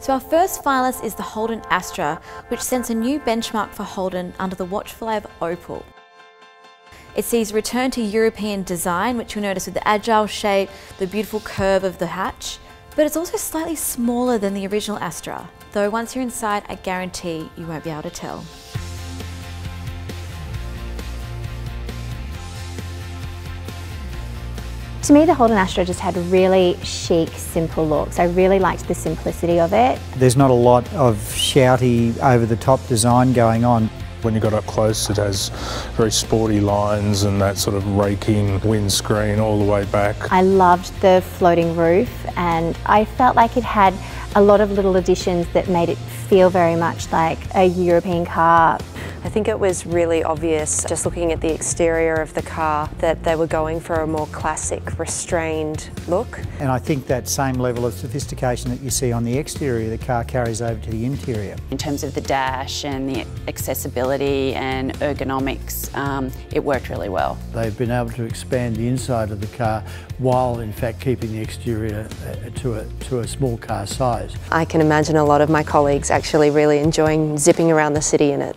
So our first finalist is the Holden Astra, which sets a new benchmark for Holden under the watchful eye of Opel. It sees a return to European design, which you'll notice with the agile shape, the beautiful curve of the hatch, but it's also slightly smaller than the original Astra, though once you're inside, I guarantee you won't be able to tell. To me, the Holden Astra just had a really chic, simple looks. I really liked the simplicity of it. There's not a lot of shouty, over-the-top design going on. When you got up close, it has very sporty lines and that sort of raking windscreen all the way back. I loved the floating roof, and I felt like it had a lot of little additions that made it feel very much like a European car. I think it was really obvious, just looking at the exterior of the car, that they were going for a more classic, restrained look. And I think that same level of sophistication that you see on the exterior of the car carries over to the interior. In terms of the dash and the accessibility and ergonomics, it worked really well. They've been able to expand the inside of the car while in fact keeping the exterior to a small car size. I can imagine a lot of my colleagues actually really enjoying zipping around the city in it.